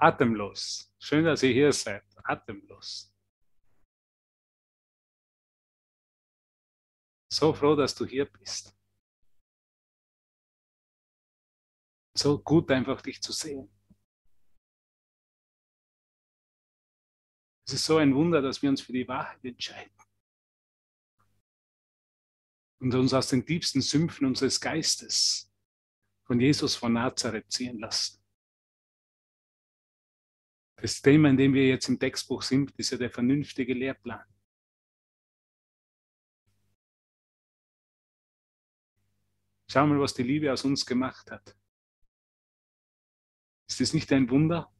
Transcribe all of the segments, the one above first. atemlos. Schön, dass ihr hier seid. Atemlos. So froh, dass du hier bist. So gut, einfach dich zu sehen. Es ist so ein Wunder, dass wir uns für die Wahrheit entscheiden und uns aus den tiefsten Sümpfen unseres Geistes von Jesus von Nazareth ziehen lassen. Das Thema, in dem wir jetzt im Textbuch sind, ist ja der vernünftige Lehrplan. Schau mal, was die Liebe aus uns gemacht hat. Ist das nicht ein Wunder?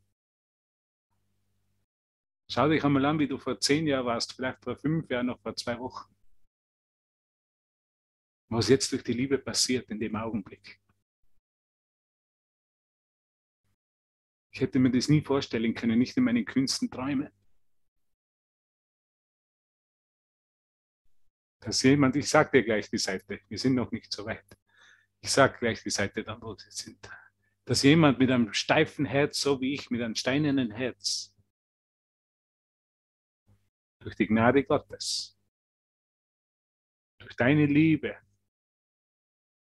Schau dich einmal an, wie du vor 10 Jahren warst, vielleicht vor 5 Jahren, noch vor 2 Wochen. Was jetzt durch die Liebe passiert in dem Augenblick. Ich hätte mir das nie vorstellen können, nicht in meinen kühnsten Träumen. Dass jemand, ich sage dir gleich die Seite, wir sind noch nicht so weit. Ich sage gleich die Seite dann, wo sie sind. Dass jemand mit einem steifen Herz, so wie ich, mit einem steinernen Herz, durch die Gnade Gottes, durch deine Liebe,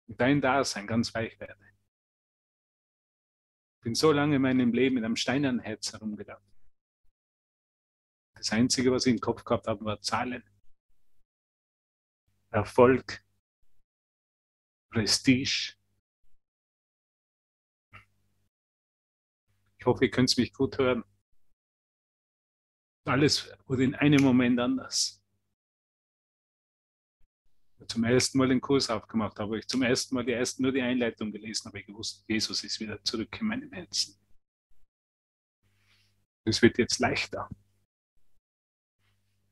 mit deinem Dasein ganz weich werde. Ich bin so lange in meinem Leben mit einem steinernen Herz herumgelaufen. Das Einzige, was ich im Kopf gehabt habe, war Zahlen, Erfolg, Prestige. Ich hoffe, ihr könnt mich gut hören. Alles wurde in einem Moment anders. Zum ersten Mal den Kurs aufgemacht habe, ich zum ersten Mal nur die Einleitung gelesen habe, ich gewusst, Jesus ist wieder zurück in meinem Herzen. Es wird jetzt leichter.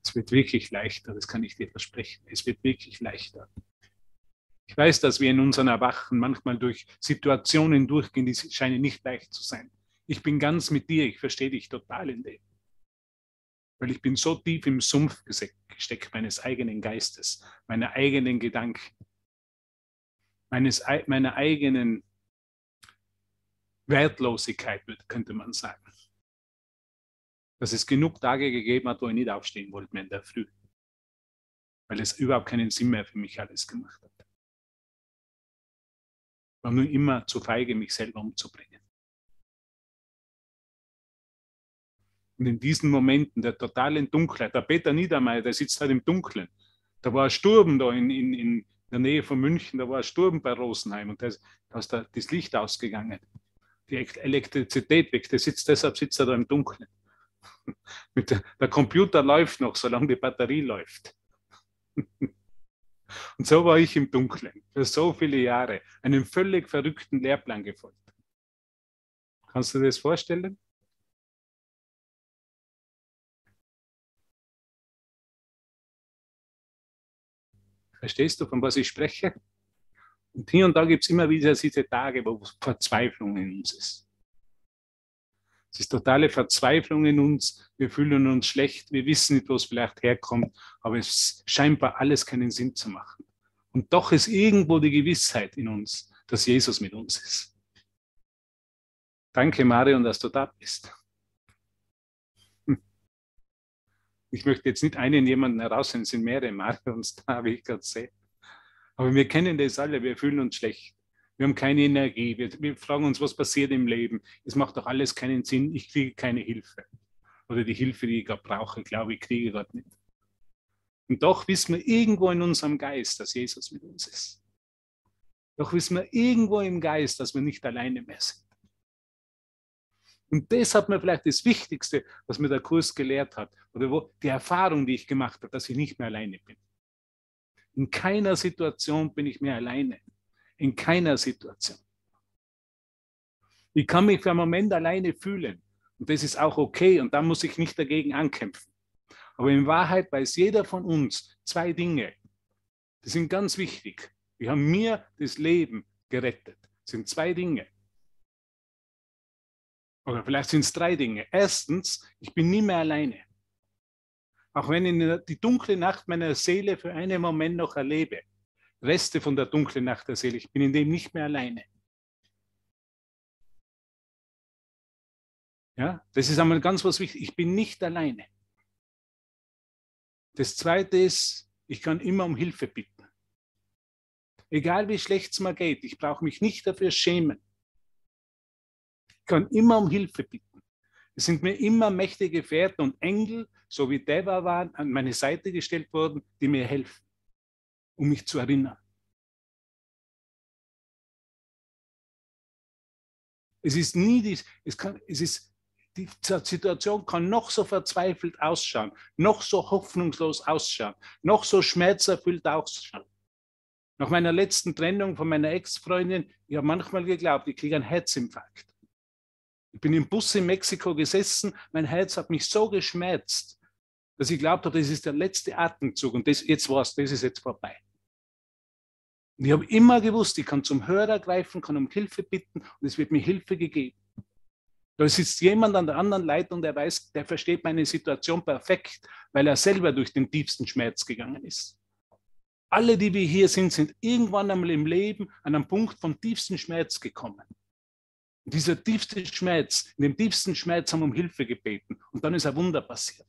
Es wird wirklich leichter, das kann ich dir versprechen. Es wird wirklich leichter. Ich weiß, dass wir in unseren Erwachen manchmal durch Situationen durchgehen, die scheinen nicht leicht zu sein. Ich bin ganz mit dir, ich verstehe dich total in dem. Weil ich bin so tief im Sumpf gesteckt, meines eigenen Geistes, meiner eigenen Gedanken, meiner eigenen Wertlosigkeit, könnte man sagen. Dass es genug Tage gegeben hat, wo ich nicht aufstehen wollte mehr in der Früh. Weil es überhaupt keinen Sinn mehr für mich alles gemacht hat. Ich war nur immer zu feige, mich selber umzubringen. Und in diesen Momenten der totalen Dunkelheit, der Peter Niedermayr, der sitzt halt im Dunkeln. Da war ein Sturm da in der Nähe von München, da war ein Sturm bei Rosenheim und da ist das Licht ausgegangen. Die Elektrizität weg, deshalb sitzt er da im Dunkeln. Der Computer läuft noch, solange die Batterie läuft. Und so war ich im Dunkeln, für so viele Jahre, einem völlig verrückten Lehrplan gefolgt. Kannst du dir das vorstellen? Verstehst du, von was ich spreche? Und hier und da gibt es immer wieder diese Tage, wo Verzweiflung in uns ist. Es ist totale Verzweiflung in uns. Wir fühlen uns schlecht. Wir wissen nicht, wo es vielleicht herkommt. Aber es scheint alles keinen Sinn zu machen. Und doch ist irgendwo die Gewissheit in uns, dass Jesus mit uns ist. Danke, Marion, dass du da bist. Ich möchte jetzt nicht jemanden herausnehmen, es sind mehrere Marions da, wie ich gerade sehe. Aber wir kennen das alle, wir fühlen uns schlecht. Wir haben keine Energie, wir fragen uns, was passiert im Leben. Es macht doch alles keinen Sinn, ich kriege keine Hilfe. Oder die Hilfe, die ich gerade brauche, glaube ich, kriege ich gerade nicht. Und doch wissen wir irgendwo in unserem Geist, dass Jesus mit uns ist. Doch wissen wir irgendwo im Geist, dass wir nicht alleine mehr sind. Und das hat mir vielleicht das Wichtigste, was mir der Kurs gelehrt hat, oder die Erfahrung, die ich gemacht habe, dass ich nicht mehr alleine bin. In keiner Situation bin ich mehr alleine. In keiner Situation. Ich kann mich für einen Moment alleine fühlen. Und das ist auch okay. Und da muss ich nicht dagegen ankämpfen. Aber in Wahrheit weiß jeder von uns 2 Dinge. Die sind ganz wichtig. Die haben mir das Leben gerettet. Das sind 2 Dinge. Oder vielleicht sind es 3 Dinge. Erstens, ich bin nie mehr alleine. Auch wenn ich die dunkle Nacht meiner Seele für einen Moment noch erlebe, Reste von der dunklen Nacht der Seele, ich bin in dem nicht mehr alleine. Ja, das ist einmal ganz was wichtig. Ich bin nicht alleine. Das Zweite ist, ich kann immer um Hilfe bitten. Egal wie schlecht es mir geht, ich brauche mich nicht dafür schämen. Ich kann immer um Hilfe bitten. Es sind mir immer mächtige Gefährten und Engel, so wie Deva waren, an meine Seite gestellt worden, die mir helfen, um mich zu erinnern. Es ist nie dies, die Situation kann noch so verzweifelt ausschauen, noch so hoffnungslos ausschauen, noch so schmerzerfüllt ausschauen. Nach meiner letzten Trennung von meiner Ex-Freundin, ich habe manchmal geglaubt, ich kriege einen Herzinfarkt. Ich bin im Bus in Mexiko gesessen, mein Herz hat mich so geschmerzt, dass ich geglaubt habe, das ist der letzte Atemzug und das, jetzt war's, das ist jetzt vorbei. Und ich habe immer gewusst, ich kann zum Hörer greifen, kann um Hilfe bitten und es wird mir Hilfe gegeben. Da sitzt jemand an der anderen Leitung, der weiß, der versteht meine Situation perfekt, weil er selber durch den tiefsten Schmerz gegangen ist. Alle, die wir hier sind, sind irgendwann einmal im Leben an einem Punkt vom tiefsten Schmerz gekommen. Und dieser tiefste Schmerz, in dem tiefsten Schmerz haben wir um Hilfe gebeten. Und dann ist ein Wunder passiert.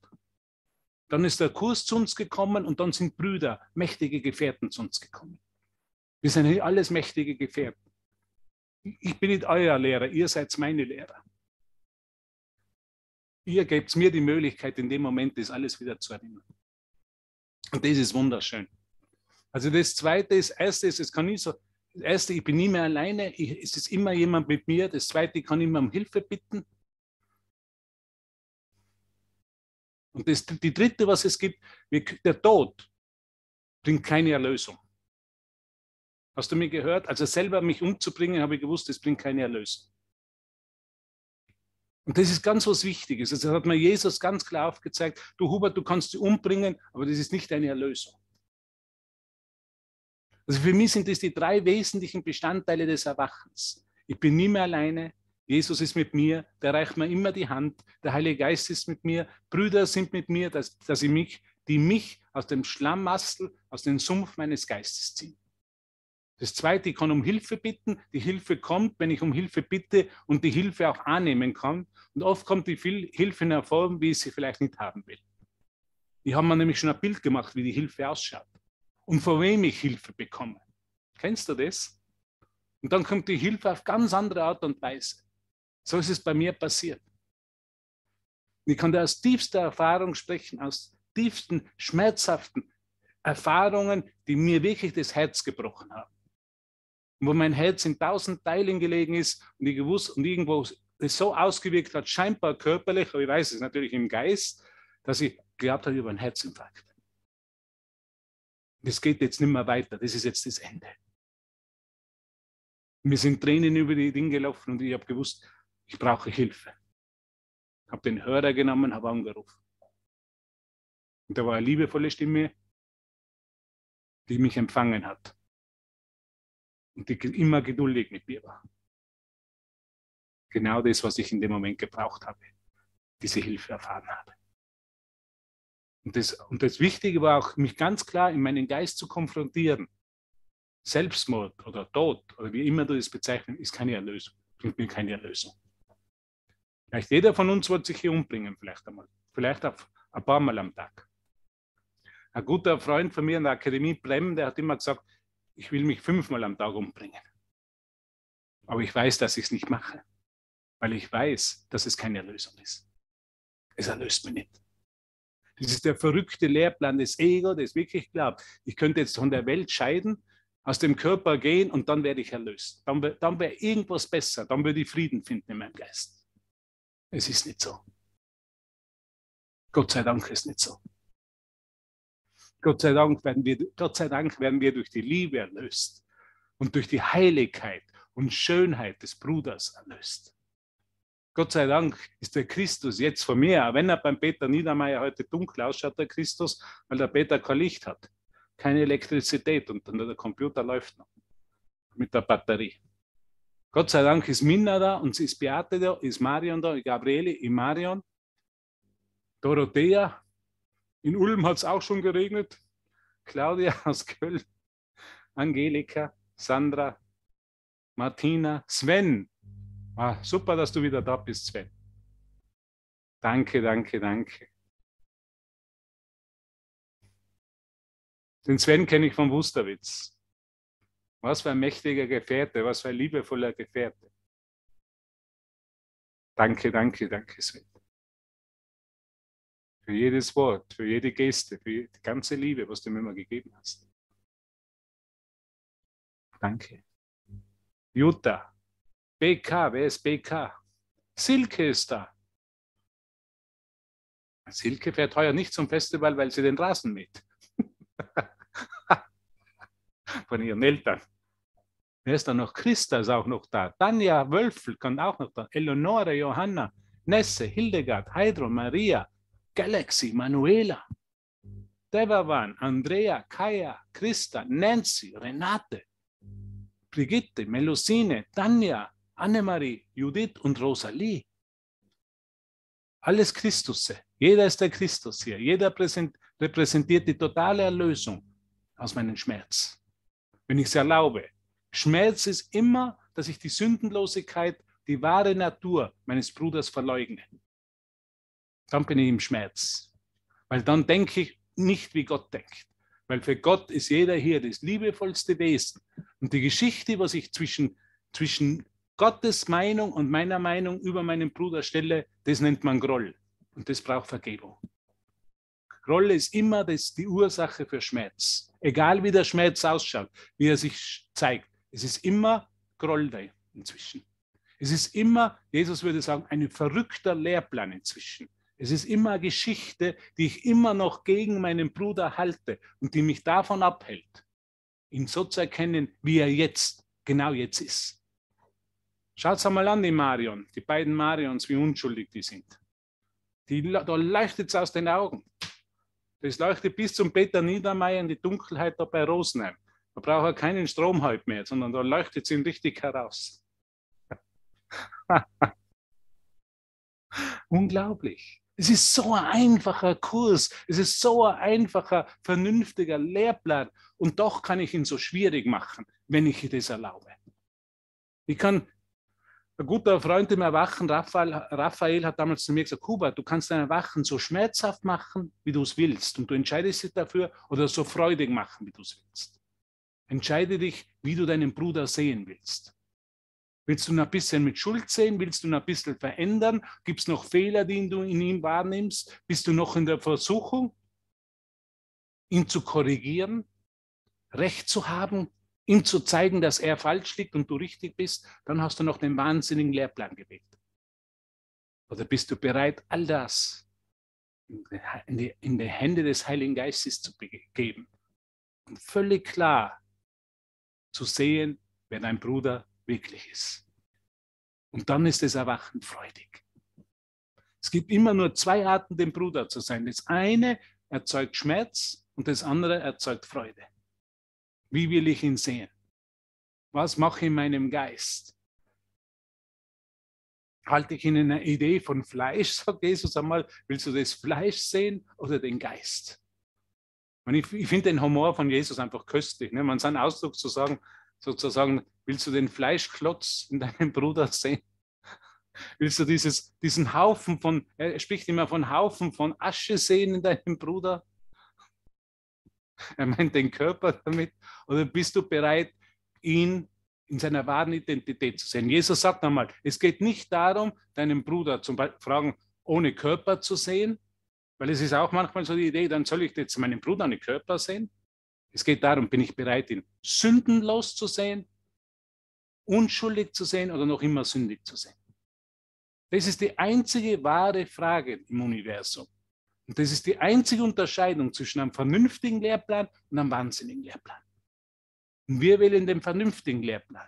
Dann ist der Kurs zu uns gekommen und dann sind Brüder, mächtige Gefährten zu uns gekommen. Wir sind alles mächtige Gefährten. Ich bin nicht euer Lehrer, ihr seid meine Lehrer. Ihr gebt mir die Möglichkeit, in dem Moment das alles wieder zu erinnern. Und das ist wunderschön. Also das Zweite ist, das Erste, ich bin nie mehr alleine, es ist immer jemand mit mir. Das Zweite, ich kann immer um Hilfe bitten. Und die Dritte, was es gibt, der Tod bringt keine Erlösung. Hast du mir gehört? Also selber mich umzubringen, habe ich gewusst, das bringt keine Erlösung. Und das ist ganz was Wichtiges. Das hat mir Jesus ganz klar aufgezeigt. Du Hubert, du kannst dich umbringen, aber das ist nicht deine Erlösung. Also für mich sind das die drei wesentlichen Bestandteile des Erwachens. Ich bin nie mehr alleine. Jesus ist mit mir. Der reicht mir immer die Hand. Der Heilige Geist ist mit mir. Brüder sind mit mir, die mich aus dem Schlammmastel, aus dem Sumpf meines Geistes ziehen. Das Zweite, ich kann um Hilfe bitten. Die Hilfe kommt, wenn ich um Hilfe bitte und die Hilfe auch annehmen kann. Und oft kommt die Hilfe in einer Form, wie ich sie vielleicht nicht haben will. Ich habe mir nämlich schon ein Bild gemacht, wie die Hilfe ausschaut und von wem ich Hilfe bekomme. Kennst du das? Und dann kommt die Hilfe auf ganz andere Art und Weise. So ist es bei mir passiert. Und ich kann da aus tiefster Erfahrung sprechen, aus tiefsten, schmerzhaften Erfahrungen, die mir wirklich das Herz gebrochen haben. Und wo mein Herz in 1000 Teilen gelegen ist und ich gewusst und irgendwo es so ausgewirkt hat, scheinbar körperlich, aber ich weiß es natürlich im Geist, dass ich geglaubt habe, ich habe einen Herzinfarkt. Das geht jetzt nicht mehr weiter, das ist jetzt das Ende. Mir sind Tränen über die Dinge gelaufen und ich habe gewusst, ich brauche Hilfe. Ich habe den Hörer genommen, habe angerufen. Und da war eine liebevolle Stimme, die mich empfangen hat. Und die immer geduldig mit mir war. Genau das, was ich in dem Moment gebraucht habe, diese Hilfe erfahren habe. Und das Wichtige war auch, mich ganz klar in meinen Geist zu konfrontieren. Selbstmord oder Tod oder wie immer du das bezeichnest, ist keine Erlösung, bringt mir keine Erlösung. Vielleicht jeder von uns wird sich hier umbringen, vielleicht einmal, vielleicht auch ein paar Mal am Tag. Ein guter Freund von mir in der Akademie Bremen, der hat immer gesagt, ich will mich 5-mal am Tag umbringen. Aber ich weiß, dass ich es nicht mache, weil ich weiß, dass es keine Erlösung ist. Es erlöst mich nicht. Das ist der verrückte Lehrplan des Ego, das wirklich glaubt, ich könnte jetzt von der Welt scheiden, aus dem Körper gehen und dann werde ich erlöst. Dann wäre irgendwas besser, dann würde ich Frieden finden in meinem Geist. Es ist nicht so. Gott sei Dank ist nicht so. Gott sei Dank werden wir durch die Liebe erlöst und durch die Heiligkeit und Schönheit des Bruders erlöst. Gott sei Dank ist der Christus jetzt vor mir, auch wenn er beim Peter Niedermayr heute dunkel ausschaut, der Christus, weil der Peter kein Licht hat, keine Elektrizität und der Computer läuft noch mit der Batterie. Gott sei Dank ist Minna da und sie ist Beate da, ist Marion da, Gabriele, Marion, Dorothea. In Ulm hat es auch schon geregnet. Claudia aus Köln, Angelika, Sandra, Martina, Sven. Ah, super, dass du wieder da bist, Sven. Danke, danke, danke. Den Sven kenne ich vom Wusterwitz. Was für ein mächtiger Gefährte, was für ein liebevoller Gefährte. Danke, danke, danke, Sven. Für jedes Wort, für jede Geste, für die ganze Liebe, was du mir immer gegeben hast. Danke. Jutta. BK, wer ist BK? Silke ist da. Silke fährt heuer nicht zum Festival, weil sie den Rasen mäht. Von ihren Eltern. Wer ist da noch? Christa ist auch noch da. Tanja Wölfel kann auch noch da. Eleonore, Johanna, Nesse, Hildegard, Heidro, Maria, Galaxy, Manuela, Devavan, Andrea, Kaya, Christa, Nancy, Renate, Brigitte, Melusine, Tanja, Annemarie, Judith und Rosalie. Alles Christusse. Jeder ist der Christus hier. Jeder repräsentiert die totale Erlösung aus meinem Schmerz. Wenn ich es erlaube. Schmerz ist immer, dass ich die Sündenlosigkeit, die wahre Natur meines Bruders verleugne. Dann bin ich im Schmerz. Weil dann denke ich nicht, wie Gott denkt. Weil für Gott ist jeder hier das liebevollste Wesen. Und die Geschichte, was ich zwischen Gottes Meinung und meiner Meinung über meinen Bruder stelle, das nennt man Groll. Und das braucht Vergebung. Groll ist immer die Ursache für Schmerz. Egal wie der Schmerz ausschaut, wie er sich zeigt. Es ist immer Groll da inzwischen. Es ist immer, Jesus würde sagen, ein verrückter Lehrplan inzwischen. Es ist immer eine Geschichte, die ich immer noch gegen meinen Bruder halte und die mich davon abhält, ihn so zu erkennen, wie er jetzt, genau jetzt ist. Schaut's einmal an, die Marion, die beiden Marions, wie unschuldig die sind. Da leuchtet's aus den Augen. Das leuchtet bis zum Peter Niedermayr in die Dunkelheit da bei Rosenheim. Da braucht er keinen Stromhalb mehr, sondern da leuchtet es ihm richtig heraus. Unglaublich. Es ist so ein einfacher Kurs, es ist so ein einfacher, vernünftiger Lehrplan und doch kann ich ihn so schwierig machen, wenn ich das erlaube. Ich kann, ein guter Freund im Erwachen, Raphael hat damals zu mir gesagt, Hubert, du kannst dein Erwachen so schmerzhaft machen, wie du es willst und du entscheidest dich dafür oder so freudig machen, wie du es willst. Entscheide dich, wie du deinen Bruder sehen willst. Willst du ihn ein bisschen mit Schuld sehen? Willst du ihn ein bisschen verändern? Gibt es noch Fehler, die du in ihm wahrnimmst? Bist du noch in der Versuchung, ihn zu korrigieren, Recht zu haben, ihm zu zeigen, dass er falsch liegt und du richtig bist? Dann hast du noch den wahnsinnigen Lehrplan gewählt. Oder bist du bereit, all das in die Hände des Heiligen Geistes zu geben? Und völlig klar zu sehen, wer dein Bruder wirklich ist. Und dann ist das Erwachen freudig. Es gibt immer nur zwei Arten, dem Bruder zu sein. Das eine erzeugt Schmerz und das andere erzeugt Freude. Wie will ich ihn sehen? Was mache ich in meinem Geist? Halte ich ihn in einer Idee von Fleisch, sagt Jesus einmal, willst du das Fleisch sehen oder den Geist? Und ich finde den Humor von Jesus einfach köstlich. Ne? Man seinen Ausdruck zu sagen, sozusagen, willst du den Fleischklotz in deinem Bruder sehen? Willst du diesen Haufen von, er spricht immer von Haufen von Asche sehen in deinem Bruder? Er meint den Körper damit. Oder bist du bereit, ihn in seiner wahren Identität zu sehen? Jesus sagt einmal, es geht nicht darum, deinen Bruder zum Beispiel fragen, ohne Körper zu sehen, weil es ist auch manchmal so die Idee, dann soll ich jetzt meinen Bruder ohne Körper sehen? Es geht darum, bin ich bereit, ihn sündenlos zu sehen, unschuldig zu sehen oder noch immer sündig zu sehen? Das ist die einzige wahre Frage im Universum. Und das ist die einzige Unterscheidung zwischen einem vernünftigen Lehrplan und einem wahnsinnigen Lehrplan. Und wir wählen den vernünftigen Lehrplan,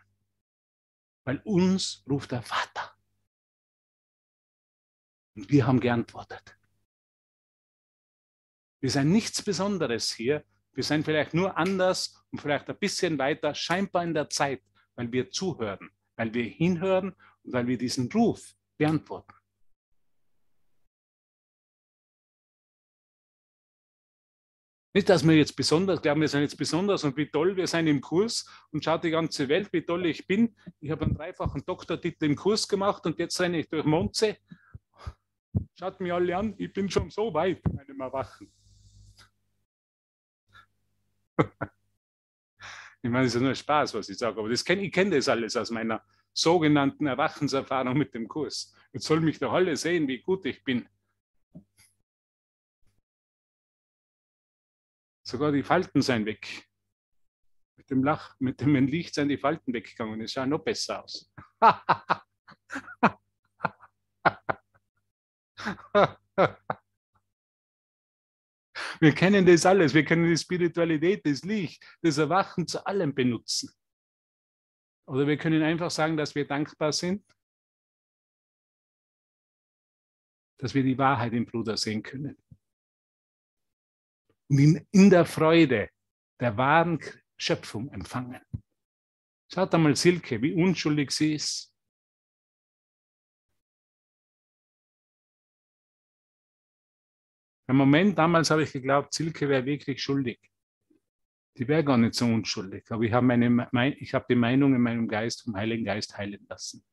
weil uns ruft der Vater. Und wir haben geantwortet. Wir sind nichts Besonderes hier. Wir sind vielleicht nur anders und vielleicht ein bisschen weiter, scheinbar in der Zeit, weil wir zuhören, weil wir hinhören und weil wir diesen Ruf beantworten. Nicht, dass wir jetzt besonders glauben, wir sind jetzt besonders und wie toll wir sind im Kurs und schaut die ganze Welt, wie toll ich bin. Ich habe einen 3-fachen Doktortitel im Kurs gemacht und jetzt renne ich durch Mondsee Schaut mich alle an, ich bin schon so weit bei dem Erwachen. Ich meine, es ist nur Spaß, was ich sage, aber das ich kenn das alles aus meiner sogenannten Erwachenserfahrung mit dem Kurs. Jetzt soll mich doch alle sehen, wie gut ich bin. Sogar die Falten sind weg. Mit dem Licht sind die Falten weggegangen. Es sah noch besser aus. Wir kennen das alles. Wir können die Spiritualität, das Licht, das Erwachen zu allem benutzen. Oder wir können einfach sagen, dass wir dankbar sind, dass wir die Wahrheit im Bruder sehen können. Und in der Freude der wahren Schöpfung empfangen. Schaut einmal Silke, wie unschuldig sie ist. Im Moment, damals habe ich geglaubt, Silke wäre wirklich schuldig. Die wäre gar nicht so unschuldig. Aber ich habe die Meinung in meinem Geist vom Heiligen Geist heilen lassen.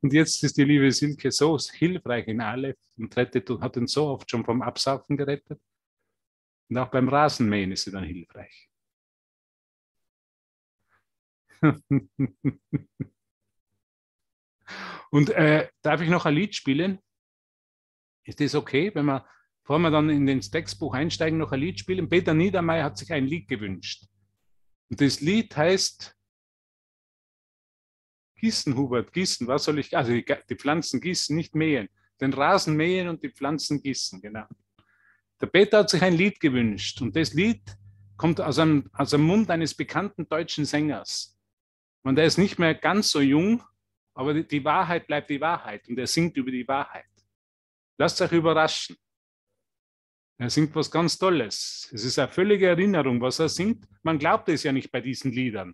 Und jetzt ist die liebe Silke so hilfreich in Aleph und rettet und hat uns so oft schon vom Absaufen gerettet. Und auch beim Rasenmähen ist sie dann hilfreich. Und darf ich noch ein Lied spielen? Ist das okay, wenn wir, bevor wir dann in das Textbuch einsteigen, noch ein Lied spielen? Peter Niedermayr hat sich ein Lied gewünscht. Und das Lied heißt Gießen, Hubert, gießen. Was soll ich? Also die Pflanzen gießen, nicht mähen. Den Rasen mähen und die Pflanzen gießen, genau. Der Peter hat sich ein Lied gewünscht. Und das Lied kommt aus dem Mund eines bekannten deutschen Sängers. Und der ist nicht mehr ganz so jung, aber die Wahrheit bleibt die Wahrheit und er singt über die Wahrheit. Lasst euch überraschen. Er singt was ganz Tolles. Es ist eine völlige Erinnerung, was er singt. Man glaubt es ja nicht bei diesen Liedern,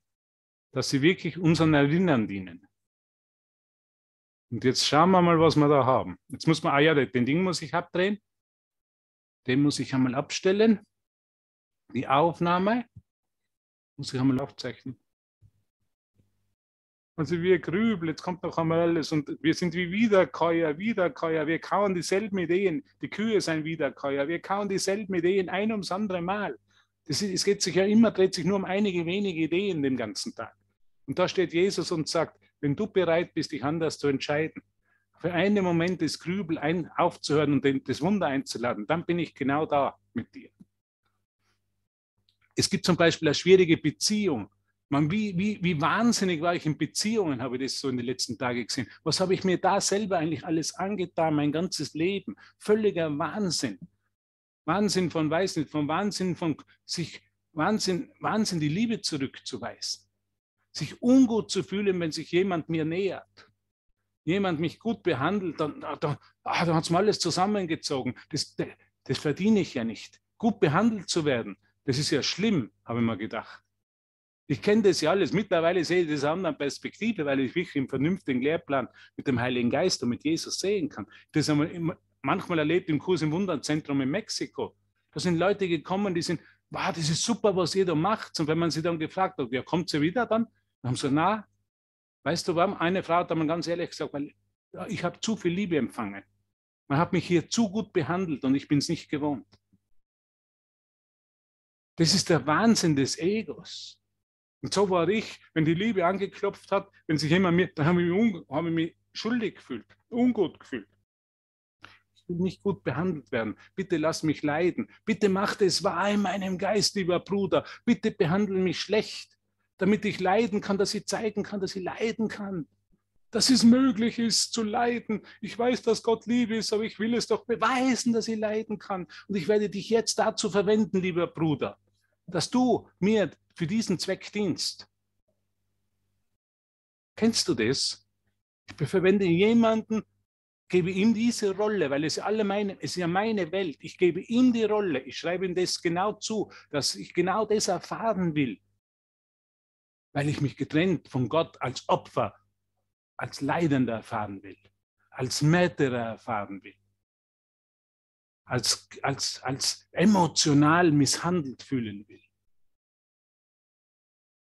dass sie wirklich unseren Erinnern dienen. Und jetzt schauen wir mal, was wir da haben. Jetzt muss man, den Ding muss ich abdrehen. Den muss ich einmal abstellen. Die Aufnahme muss ich einmal aufzeichnen. Also wir grübeln, jetzt kommt noch einmal alles und wir sind wie Wiederkäuer, wir kauen dieselben Ideen, die Kühe sind Wiederkäuer, wir kauen dieselben Ideen ein ums andere Mal. Es geht sich ja immer, dreht sich nur um einige wenige Ideen den ganzen Tag. Und da steht Jesus und sagt, wenn du bereit bist, dich anders zu entscheiden, für einen Moment das Grübel aufzuhören und das Wunder einzuladen, dann bin ich genau da mit dir. Es gibt zum Beispiel eine schwierige Beziehung. Man, wie wahnsinnig war ich in Beziehungen, habe ich das so in den letzten Tagen gesehen. Was habe ich mir da selber eigentlich alles angetan, mein ganzes Leben? Völliger Wahnsinn. Wahnsinn von weiß nicht, von Wahnsinn von sich, Wahnsinn die Liebe zurückzuweisen. Sich ungut zu fühlen, wenn sich jemand mir nähert. Jemand mich gut behandelt, dann hat es mir alles zusammengezogen. Das verdiene ich ja nicht. Gut behandelt zu werden, das ist ja schlimm, habe ich mir gedacht. Ich kenne das ja alles. Mittlerweile sehe ich das aus einer anderen Perspektive, weil ich wirklich im vernünftigen Lehrplan mit dem Heiligen Geist und mit Jesus sehen kann. Das haben wir manchmal erlebt im Kurs im Wunderzentrum in Mexiko. Da sind Leute gekommen, die sind, wow, das ist super, was ihr da macht. Und wenn man sie dann gefragt hat, ja, kommt sie wieder dann? Dann haben sie gesagt, na, weißt du warum? Eine Frau hat dann ganz ehrlich gesagt, weil ich habe zu viel Liebe empfangen. Man hat mich hier zu gut behandelt und ich bin es nicht gewohnt. Das ist der Wahnsinn des Egos. Und so war ich, wenn die Liebe angeklopft hat, wenn sich jemand mir, dann habe ich mich schuldig gefühlt, ungut gefühlt. Ich will nicht gut behandelt werden. Bitte lass mich leiden. Bitte mach es wahr in meinem Geist, lieber Bruder. Bitte behandle mich schlecht, damit ich leiden kann, dass ich zeigen kann, dass ich leiden kann. Dass es möglich ist zu leiden. Ich weiß, dass Gott Liebe ist, aber ich will es doch beweisen, dass ich leiden kann. Und ich werde dich jetzt dazu verwenden, lieber Bruder, dass du mir für diesen Zweck dienst. Kennst du das? Ich verwende jemanden, gebe ihm diese Rolle, weil es ist ja meine Welt. Ich gebe ihm die Rolle. Ich schreibe ihm das genau zu, dass ich genau das erfahren will. Weil ich mich getrennt von Gott als Opfer, als Leidender erfahren will, als Märtyrer erfahren will, als emotional misshandelt fühlen will.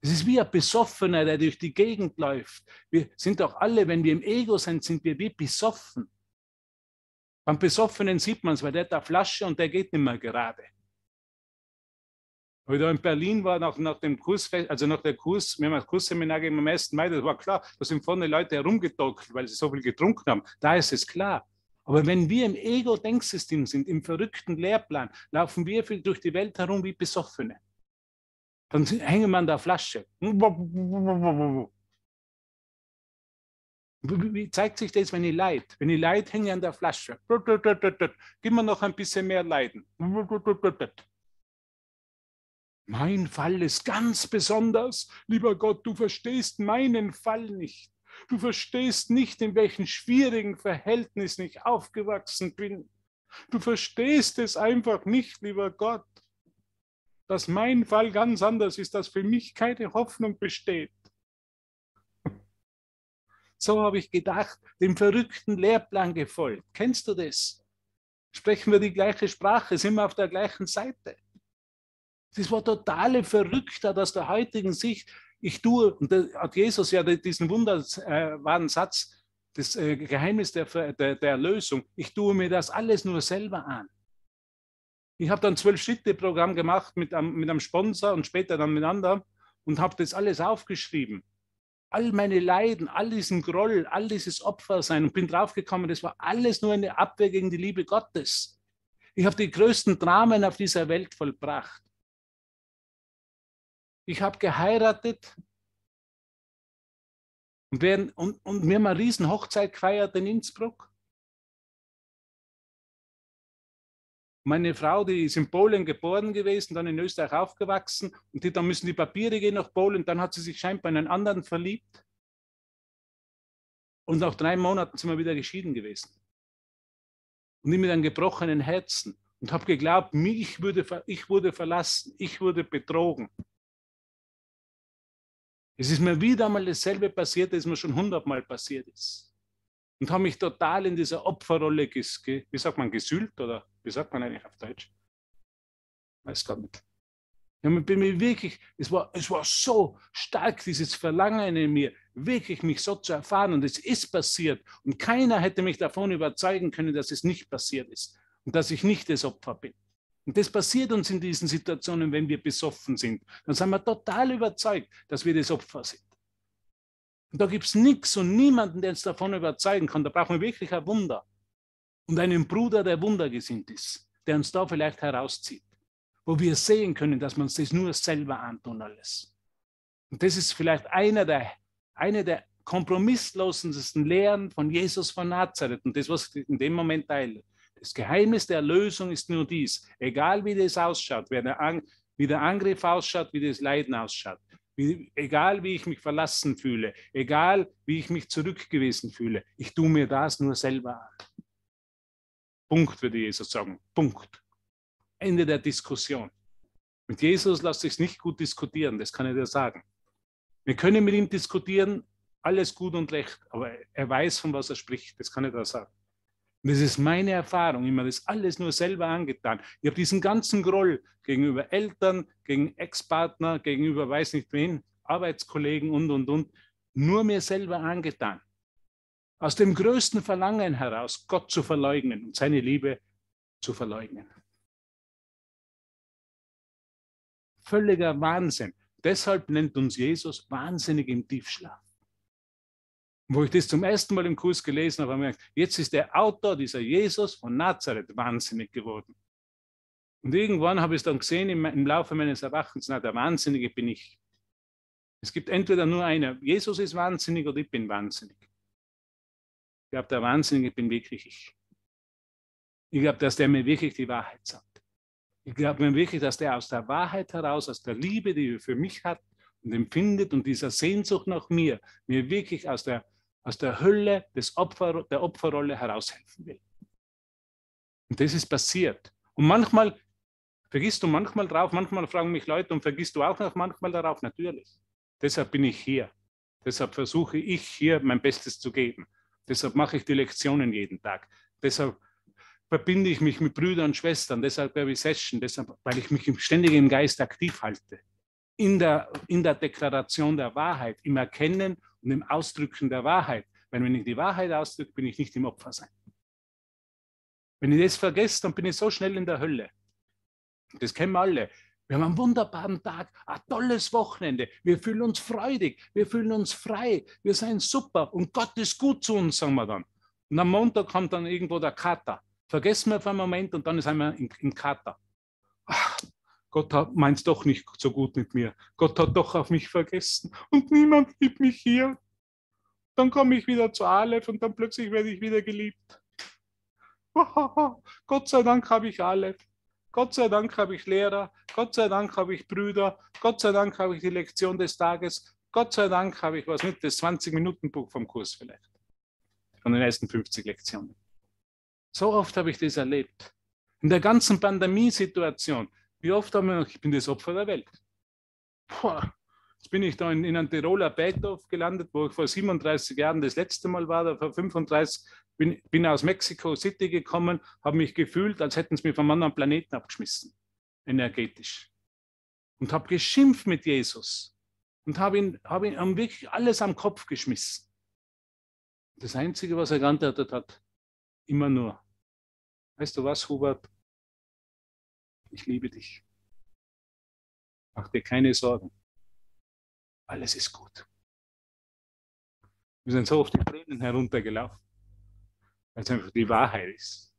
Es ist wie ein Besoffener, der durch die Gegend läuft. Wir sind auch alle, wenn wir im Ego sind, sind wir wie besoffen. Beim Besoffenen sieht man es, weil der hat eine Flasche und der geht nicht mehr gerade. Als ich da in Berlin war, nach der Kurs, wir haben das Kursseminar gegeben am 1. Mai, das war klar, da sind vorne Leute herumgedockelt, weil sie so viel getrunken haben. Da ist es klar. Aber wenn wir im Ego-Denksystem sind, im verrückten Lehrplan, laufen wir durch die Welt herum wie Besoffene. Dann hängen wir an der Flasche. Wie zeigt sich das, wenn ich leide? Wenn ich leide, hänge ich an der Flasche. Gib mir noch ein bisschen mehr Leiden. Mein Fall ist ganz besonders. Lieber Gott, du verstehst meinen Fall nicht. Du verstehst nicht, in welchen schwierigen Verhältnissen ich aufgewachsen bin. Du verstehst es einfach nicht, lieber Gott, dass mein Fall ganz anders ist, dass für mich keine Hoffnung besteht. So habe ich gedacht, dem verrückten Lehrplan gefolgt. Kennst du das? Sprechen wir die gleiche Sprache, sind wir auf der gleichen Seite. Das war totale Verrücktheit aus der heutigen Sicht. Ich tue, und da hat Jesus ja diesen wunderbaren Satz, das Geheimnis der Erlösung, ich tue mir das alles nur selber an. Ich habe dann 12-Schritte-Programm gemacht mit einem Sponsor und später dann miteinander und habe das alles aufgeschrieben. All meine Leiden, all diesen Groll, all dieses Opfersein und bin draufgekommen, das war alles nur eine Abwehr gegen die Liebe Gottes. Ich habe die größten Dramen auf dieser Welt vollbracht. Ich habe geheiratet und wir haben eine Riesenhochzeit gefeiert in Innsbruck. Meine Frau, die ist in Polen geboren gewesen, dann in Österreich aufgewachsen und dann müssen die Papiere gehen nach Polen. Dann hat sie sich scheinbar in einen anderen verliebt und nach 3 Monaten sind wir wieder geschieden gewesen. Und ich mit einem gebrochenen Herzen und habe geglaubt, ich wurde verlassen, ich wurde betrogen. Es ist mir wieder einmal dasselbe passiert, das mir schon 100-mal passiert ist. Und habe mich total in dieser Opferrolle, wie sagt man, gesühlt? Oder wie sagt man eigentlich auf Deutsch? Weiß gar nicht. Ja, ich bin mir wirklich, es war so stark, dieses Verlangen in mir, wirklich mich so zu erfahren. Und es ist passiert. Und keiner hätte mich davon überzeugen können, dass es nicht passiert ist. Und dass ich nicht das Opfer bin. Und das passiert uns in diesen Situationen, wenn wir besoffen sind. Dann sind wir total überzeugt, dass wir das Opfer sind. Und da gibt es nichts und niemanden, der uns davon überzeugen kann. Da brauchen wir wirklich ein Wunder. Und einen Bruder, der wundergesinnt ist, der uns da vielleicht herauszieht. Wo wir sehen können, dass wir uns das nur selber antun, alles. Und das ist vielleicht eine der kompromisslosesten Lehren von Jesus von Nazareth. Und das, was ich in dem Moment teile. Das Geheimnis der Erlösung ist nur dies. Egal wie das ausschaut, wie der Angriff ausschaut, wie das Leiden ausschaut. Egal wie ich mich verlassen fühle. Egal wie ich mich zurückgewiesen fühle. Ich tue mir das nur selber an. Punkt, würde Jesus sagen. Punkt. Ende der Diskussion. Mit Jesus lässt sich nicht gut diskutieren, das kann ich dir sagen. Wir können mit ihm diskutieren, alles gut und recht. Aber er weiß, von was er spricht, das kann ich dir sagen. Und das ist meine Erfahrung. Ich habe das alles nur selber angetan. Ich habe diesen ganzen Groll gegenüber Eltern, gegen Ex-Partner, gegenüber weiß nicht wen, Arbeitskollegen und, nur mir selber angetan. Aus dem größten Verlangen heraus, Gott zu verleugnen und seine Liebe zu verleugnen. Völliger Wahnsinn. Deshalb nennt uns Jesus wahnsinnig im Tiefschlaf. Wo ich das zum ersten Mal im Kurs gelesen habe, habe ich gemerkt, jetzt ist der Autor, dieser Jesus von Nazareth, wahnsinnig geworden. Und irgendwann habe ich es dann gesehen im Laufe meines Erwachens, na, der Wahnsinnige bin ich. Es gibt entweder nur einer, Jesus ist wahnsinnig oder ich bin wahnsinnig. Ich glaube, der Wahnsinnige bin wirklich ich. Ich glaube, dass der mir wirklich die Wahrheit sagt. Ich glaube mir wirklich, dass der aus der Wahrheit heraus, aus der Liebe, die er für mich hat und empfindet und dieser Sehnsucht nach mir wirklich aus der Hölle der Opferrolle heraushelfen will. Und das ist passiert. Und manchmal vergisst du manchmal drauf, manchmal fragen mich Leute und vergisst du auch noch manchmal darauf? Natürlich. Deshalb bin ich hier. Deshalb versuche ich hier mein Bestes zu geben. Deshalb mache ich die Lektionen jeden Tag. Deshalb verbinde ich mich mit Brüdern und Schwestern. Deshalb habe ich Session. Deshalb, weil ich mich ständig im Geist aktiv halte. in der Deklaration der Wahrheit, im Erkennen und im Ausdrücken der Wahrheit. Weil wenn ich die Wahrheit ausdrücke, bin ich nicht im Opfer sein. Wenn ich das vergesse, dann bin ich so schnell in der Hölle. Das kennen wir alle. Wir haben einen wunderbaren Tag, ein tolles Wochenende. Wir fühlen uns freudig, wir fühlen uns frei, wir sind super und Gott ist gut zu uns, sagen wir dann. Und am Montag kommt dann irgendwo der Kater. Vergessen wir für einen Moment und dann sind wir im Kater. Ach, Gott meint es doch nicht so gut mit mir. Gott hat doch auf mich vergessen und niemand liebt mich hier. Dann komme ich wieder zu Aleph und dann plötzlich werde ich wieder geliebt. Gott sei Dank habe ich Aleph. Gott sei Dank habe ich Lehrer. Gott sei Dank habe ich Brüder. Gott sei Dank habe ich die Lektion des Tages. Gott sei Dank habe ich was mit, das 20-Minuten-Buch vom Kurs vielleicht. Von den ersten 50 Lektionen. So oft habe ich das erlebt. In der ganzen Pandemiesituation. Wie oft haben wir noch, ich bin das Opfer der Welt. Boah, jetzt bin ich da in einem Tiroler Bergdorf gelandet, wo ich vor 37 Jahren das letzte Mal war, da vor 35, bin aus Mexico City gekommen, habe mich gefühlt, als hätten sie mich vom anderen Planeten abgeschmissen, energetisch. Und habe geschimpft mit Jesus. Und habe ihm wirklich alles am Kopf geschmissen. Das Einzige, was er geantwortet hat, immer nur: Weißt du was, Hubert? Ich liebe dich. Mach dir keine Sorgen. Alles ist gut. Wir sind so auf die Tränen heruntergelaufen, weil es einfach die Wahrheit ist.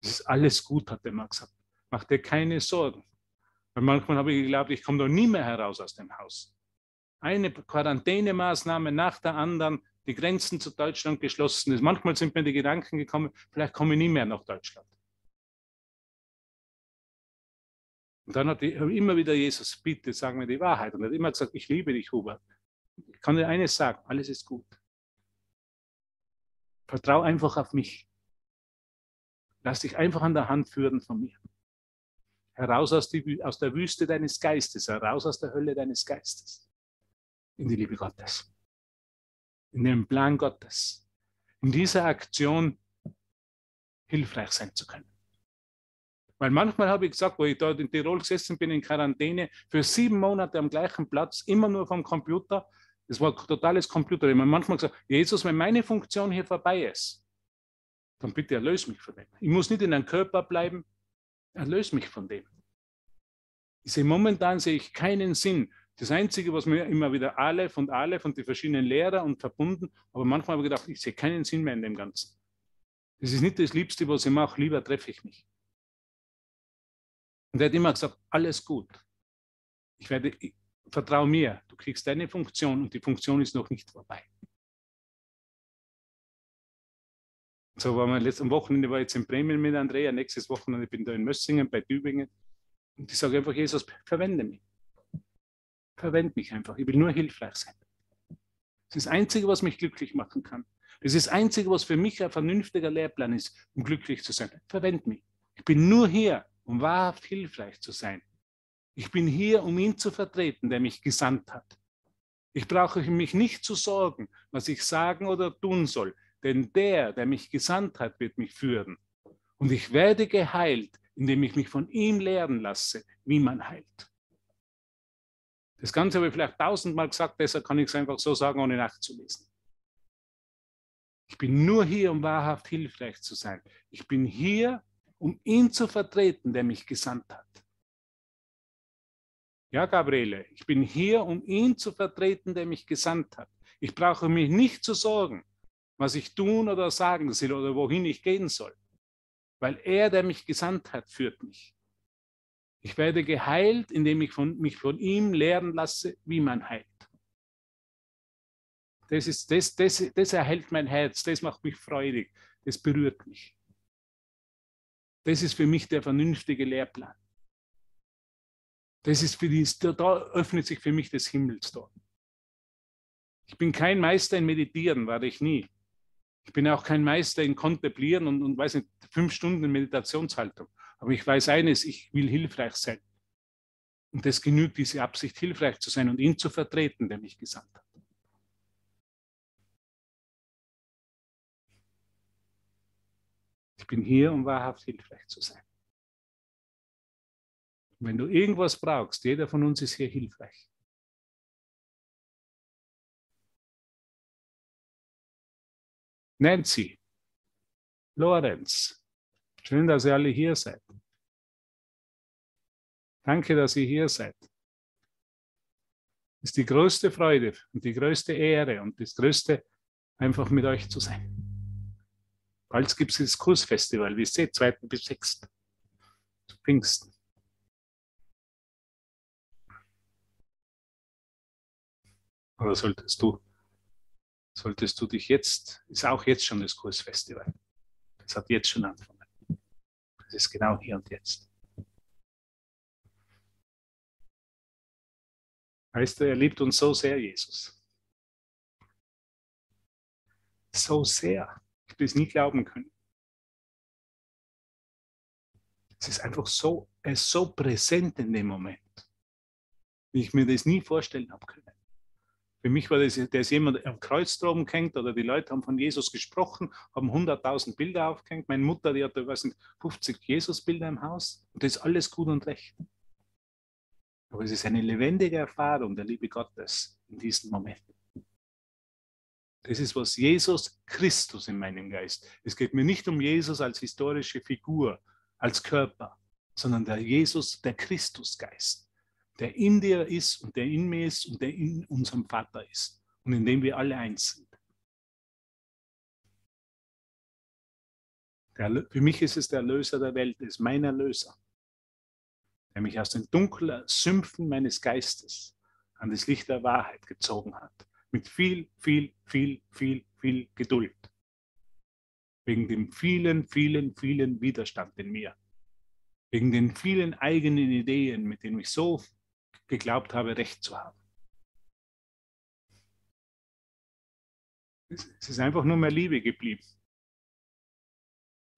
Es ist alles gut, hat der Mann gesagt. Mach dir keine Sorgen. Weil manchmal habe ich geglaubt, ich komme doch nie mehr heraus aus dem Haus. Eine Quarantänemaßnahme nach der anderen, die Grenzen zu Deutschland geschlossen ist. Manchmal sind mir die Gedanken gekommen, vielleicht komme ich nie mehr nach Deutschland. Und dann hat immer wieder Jesus, bitte, sag mir die Wahrheit. Und er hat immer gesagt, ich liebe dich, Hubert. Ich kann dir eines sagen, alles ist gut. Vertrau einfach auf mich. Lass dich einfach an der Hand führen von mir. Heraus aus der Wüste deines Geistes, heraus aus der Hölle deines Geistes. In die Liebe Gottes. In den Plan Gottes. In dieser Aktion hilfreich sein zu können. Weil manchmal habe ich gesagt, wo ich dort in Tirol gesessen bin, in Quarantäne, für 7 Monate am gleichen Platz, immer nur vom Computer. Das war ein totales Computer. Ich habe manchmal gesagt, Jesus, wenn meine Funktion hier vorbei ist, dann bitte erlöse mich von dem. Ich muss nicht in einem Körper bleiben, erlöse mich von dem. Momentan sehe ich keinen Sinn. Das Einzige, was mir immer wieder Aleph und die verschiedenen Lehrer und verbunden, aber manchmal habe ich gedacht, ich sehe keinen Sinn mehr in dem Ganzen. Das ist nicht das Liebste, was ich mache, lieber treffe ich mich. Und er hat immer gesagt, alles gut. Ich vertraue mir, du kriegst deine Funktion und die Funktion ist noch nicht vorbei. So war mein letztes Wochenende, war jetzt in Bremen mit Andrea, nächstes Wochenende bin ich da in Mössingen bei Tübingen. Und ich sage einfach, Jesus, verwende mich. Verwende mich einfach, ich will nur hilfreich sein. Das ist das Einzige, was mich glücklich machen kann. Das ist das Einzige, was für mich ein vernünftiger Lehrplan ist, um glücklich zu sein. Verwende mich. Ich bin nur hier, um wahrhaft hilfreich zu sein. Ich bin hier, um ihn zu vertreten, der mich gesandt hat. Ich brauche mich nicht zu sorgen, was ich sagen oder tun soll, denn der mich gesandt hat, wird mich führen. Und ich werde geheilt, indem ich mich von ihm lehren lasse, wie man heilt. Das Ganze habe ich vielleicht 1000-mal gesagt, deshalb kann ich es einfach so sagen, ohne nachzulesen. Ich bin nur hier, um wahrhaft hilfreich zu sein. Ich bin hier, um ihn zu vertreten, der mich gesandt hat. Ja, Gabriele, ich bin hier, um ihn zu vertreten, der mich gesandt hat. Ich brauche mich nicht zu sorgen, was ich tun oder sagen soll oder wohin ich gehen soll, weil er, der mich gesandt hat, führt mich. Ich werde geheilt, indem ich mich von ihm lehren lasse, wie man heilt. Das erhält mein Herz, das macht mich freudig, das berührt mich. Das ist für mich der vernünftige Lehrplan. Da öffnet sich für mich das Himmelstor. Ich bin kein Meister in Meditieren, war ich nie. Ich bin auch kein Meister in Kontemplieren und weiß nicht, 5 Stunden in Meditationshaltung. Aber ich weiß eines, ich will hilfreich sein. Und das genügt, diese Absicht, hilfreich zu sein und ihn zu vertreten, der mich gesandt hat. Ich bin hier, um wahrhaft hilfreich zu sein. Wenn du irgendwas brauchst, jeder von uns ist hier hilfreich. Nancy, Lorenz, schön, dass ihr alle hier seid. Danke, dass ihr hier seid. Es ist die größte Freude und die größte Ehre und das größte, einfach mit euch zu sein. Bald gibt es das Kursfestival, wie ihr seht, 2. bis 6. zu Pfingsten. Oder solltest du dich jetzt, ist auch jetzt schon das Kursfestival. Das hat jetzt schon angefangen. Das ist genau hier und jetzt. Weißt du, er liebt uns so sehr, Jesus. So sehr. Ich will es nie glauben können. Es ist einfach so, er ist so präsent in dem Moment, wie ich mir das nie vorstellen habe können. Für mich war das, da ist jemand am Kreuz drum gehängt oder die Leute haben von Jesus gesprochen, haben 100.000 Bilder aufgehängt. Meine Mutter, die hatte, weiß nicht, 50 Jesus-Bilder im Haus. Und das ist alles gut und recht. Aber es ist eine lebendige Erfahrung der Liebe Gottes in diesem Moment. Das ist, was Jesus Christus in meinem Geist. Es geht mir nicht um Jesus als historische Figur, als Körper, sondern der Jesus, der Christusgeist, der in dir ist und der in mir ist und der in unserem Vater ist und in dem wir alle eins sind. Für mich ist es der Erlöser der Welt, ist mein Erlöser, der mich aus den dunklen Sümpfen meines Geistes an das Licht der Wahrheit gezogen hat, mit viel, viel, viel, viel, viel Geduld, wegen dem vielen, vielen, vielen Widerstand in mir, wegen den vielen eigenen Ideen, mit denen ich so geglaubt habe, Recht zu haben. Es ist einfach nur mehr Liebe geblieben.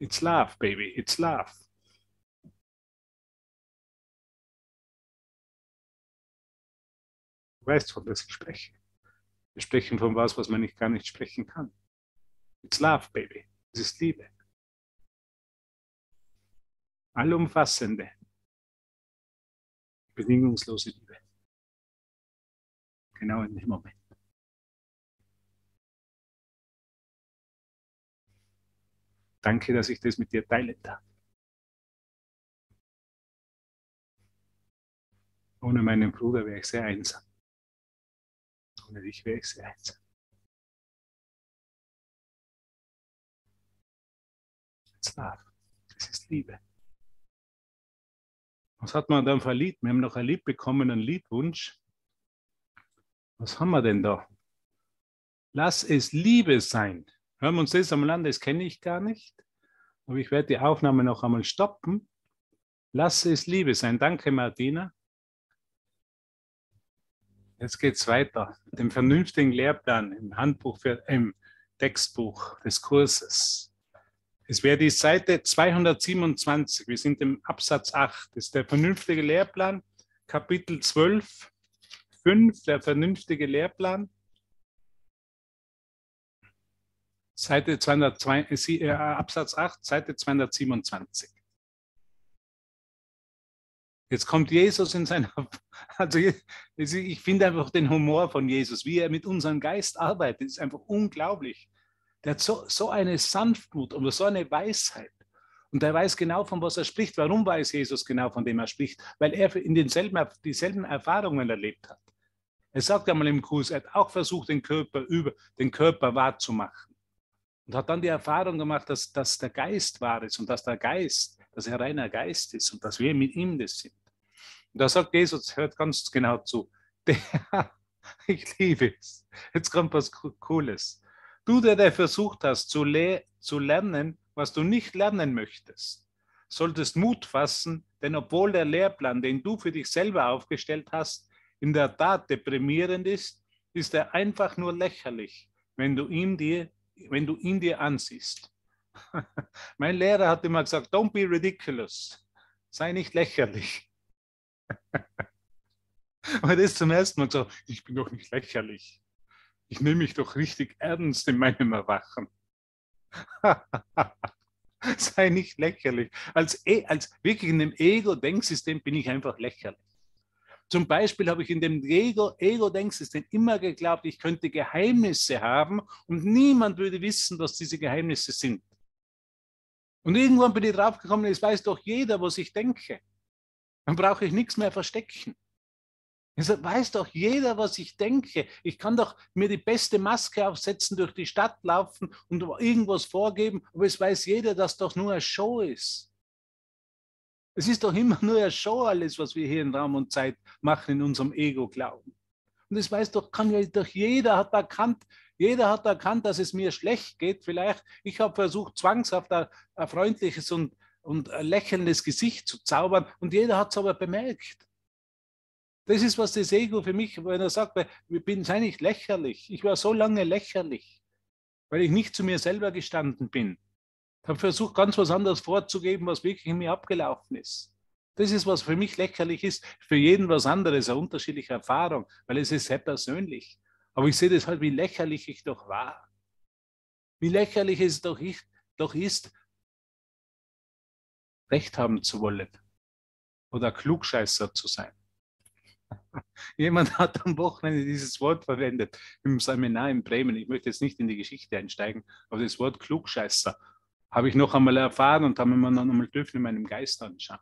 It's love, baby, it's love. Du weißt, von was ich spreche. Wir sprechen von was, was man nicht, gar nicht sprechen kann. It's love, baby. Es ist Liebe. Allumfassende, bedingungslose Liebe. Genau in dem Moment. Danke, dass ich das mit dir teilen darf. Ohne meinen Bruder wäre ich sehr einsam. Ohne dich wäre ich sehr einsam. It's love. Das ist Liebe. Was hat man dann für ein Lied? Wir haben noch ein Lied bekommen, einen Liedwunsch. Was haben wir denn da? Lass es Liebe sein. Hören wir uns das einmal an, das kenne ich gar nicht. Aber ich werde die Aufnahme noch einmal stoppen. Lass es Liebe sein. Danke, Martina. Jetzt geht es weiter. Den vernünftigen Lehrplan im Handbuch, im Textbuch des Kurses. Es wäre die Seite 227. Wir sind im Absatz 8. Das ist der vernünftige Lehrplan. Kapitel 12, 5, der vernünftige Lehrplan. Seite 202, Absatz 8, Seite 227. Jetzt kommt Jesus in seiner, also ich finde einfach den Humor von Jesus, wie er mit unserem Geist arbeitet, ist einfach unglaublich. Der hat so eine Sanftmut und so eine Weisheit. Und er weiß genau, von was er spricht. Warum weiß Jesus genau, von dem er spricht? Weil er in dieselben Erfahrungen erlebt hat. Er sagt einmal im Kurs, er hat auch versucht, den Körper wahrzumachen. Und hat dann die Erfahrung gemacht, dass der Geist wahr ist und dass er reiner Geist ist und dass wir mit ihm das sind. Und da sagt Jesus, hört ganz genau zu, ich liebe es. Jetzt kommt was Cooles. Du, der versucht hast, zu lernen, was du nicht lernen möchtest, solltest Mut fassen, denn obwohl der Lehrplan, den du für dich selber aufgestellt hast, in der Tat deprimierend ist, ist er einfach nur lächerlich, wenn du ihn dir ansiehst. Mein Lehrer hat immer gesagt, don't be ridiculous, sei nicht lächerlich. Aber das ist zum ersten Mal so, ich bin doch nicht lächerlich. Ich nehme mich doch richtig ernst in meinem Erwachen. sei nicht lächerlich. Als wirklich in dem Ego-Denksystem bin ich einfach lächerlich. Zum Beispiel habe ich in dem Ego-Denksystem immer geglaubt, ich könnte Geheimnisse haben und niemand würde wissen, was diese Geheimnisse sind. Und irgendwann bin ich draufgekommen, es weiß doch jeder, was ich denke. Dann brauche ich nichts mehr verstecken. Es weiß doch jeder, was ich denke. Ich kann doch mir die beste Maske aufsetzen, durch die Stadt laufen und irgendwas vorgeben, aber es weiß jeder, dass doch nur eine Show ist. Es ist doch immer nur eine Show, alles, was wir hier in Raum und Zeit machen, in unserem Ego-Glauben. Und es weiß doch, jeder hat erkannt, dass es mir schlecht geht. Vielleicht, ich habe versucht, zwangshaft ein freundliches und ein lächelndes Gesicht zu zaubern und jeder hat es aber bemerkt. Das ist, was das Ego für mich, wenn er sagt, sei nicht lächerlich. Ich war so lange lächerlich, weil ich nicht zu mir selber gestanden bin. Ich habe versucht, ganz was anderes vorzugeben, was wirklich in mir abgelaufen ist. Das ist, was für mich lächerlich ist. Für jeden was anderes, eine unterschiedliche Erfahrung, weil es ist sehr persönlich. Aber ich sehe das halt, wie lächerlich ich doch war. Wie lächerlich es doch ist, Recht haben zu wollen oder Klugscheißer zu sein. Jemand hat am Wochenende dieses Wort verwendet, im Seminar in Bremen. Ich möchte jetzt nicht in die Geschichte einsteigen, aber das Wort Klugscheißer habe ich noch einmal erfahren und habe mir noch einmal dürfen in meinem Geist anschauen.